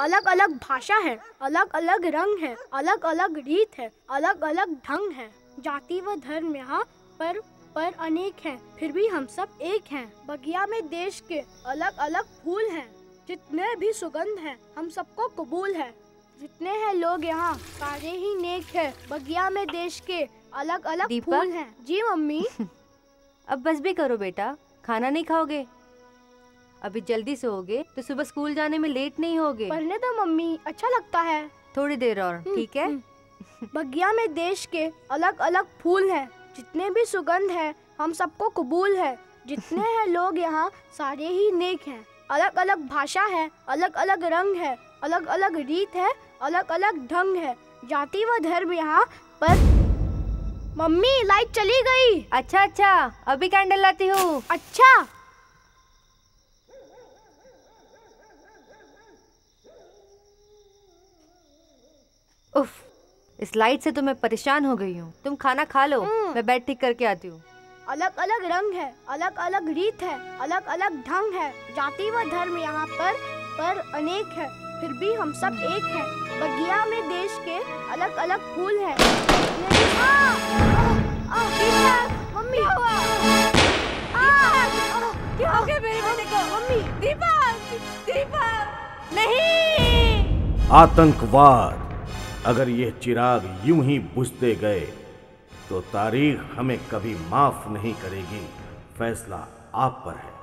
अलग अलग भाषा है, अलग अलग रंग है, अलग अलग रीत है, अलग अलग ढंग है। जाति व धर्म यहाँ पर अनेक हैं, फिर भी हम सब एक हैं। बगिया में देश के अलग अलग फूल हैं, जितने भी सुगंध हैं हम सबको कबूल है। जितने हैं लोग यहाँ सारे ही नेक हैं। बगिया में देश के अलग अलग फूल हैं। जी मम्मी। अब बस भी करो बेटा, खाना नहीं खाओगे? अभी जल्दी सोओगे तो सुबह स्कूल जाने में लेट नहीं होगे। पढ़ने दो मम्मी, अच्छा लगता है। थोड़ी देर और, ठीक है। बगिया में देश के अलग अलग फूल हैं, जितने भी सुगंध है हम सबको कबूल है। जितने हैं लोग यहाँ सारे ही नेक हैं। अलग अलग भाषा है, अलग अलग रंग है, अलग अलग रीत है, अलग अलग ढंग है। जाति व धर्म यहाँ पर। मम्मी लाइट चली गई। अच्छा अच्छा, अभी कैंडल लाती हूँ। अच्छा। उफ, इस लाइट से तो मैं परेशान हो गई हूँ। तुम खाना खा लो, मैं बेड ठीक करके आती हूँ। अलग अलग रंग है, अलग अलग रीत है, अलग अलग ढंग है। जाति व धर्म यहाँ पर अनेक है, फिर भी हम सब एक हैं। बगिया में देश के अलग अलग फूल हैं। मम्मी क्या हो गया मेरे बेटे को? मम्मी दीपक नहीं। आतंकवाद अगर ये चिराग यूं ही बुझते गए तो तारीख हमें कभी माफ नहीं करेगी। फैसला आप पर है।